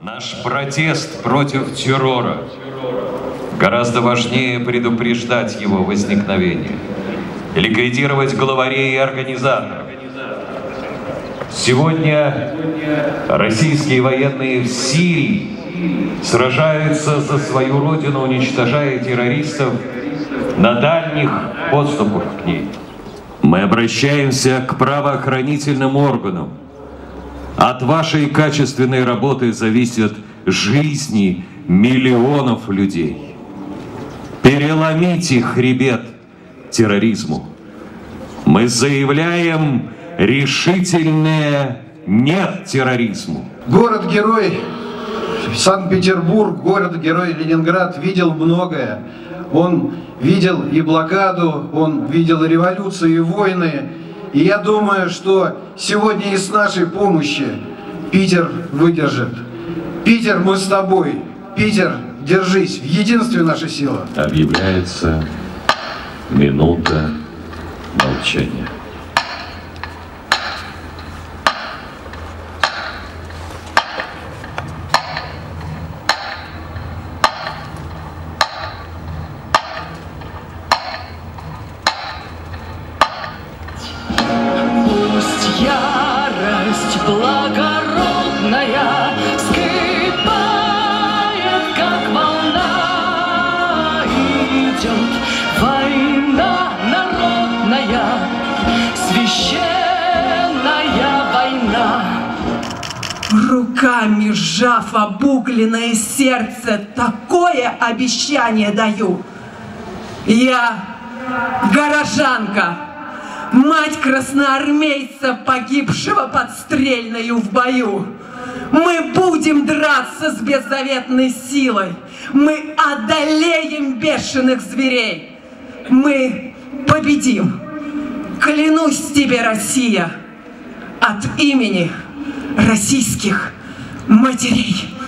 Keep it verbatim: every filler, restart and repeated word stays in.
Наш протест против террора гораздо важнее предупреждать его возникновение, ликвидировать главарей и организаторов. Сегодня российские военные в Сирии сражаются за свою родину, уничтожая террористов на дальних подступах к ней. Мы обращаемся к правоохранительным органам. От вашей качественной работы зависят жизни миллионов людей. Переломите хребет терроризму. Мы заявляем решительное «нет» терроризму. Город-герой Санкт-Петербург, город-герой Ленинград видел многое. Он видел и блокаду, он видел и революцию, и войны. И я думаю, что сегодня и с нашей помощью Питер выдержит. Питер, мы с тобой. Питер, держись. В единстве наша сила. Объявляется минута молчания. Благородная скрипает, как волна, идет война народная, священная война. Руками сжав обугленное сердце, такое обещание даю. Я горожанка, мать красноармейца, погибшего под Стрельною в бою. Мы будем драться с беззаветной силой. Мы одолеем бешеных зверей. Мы победим. Клянусь тебе, Россия, от имени российских матерей.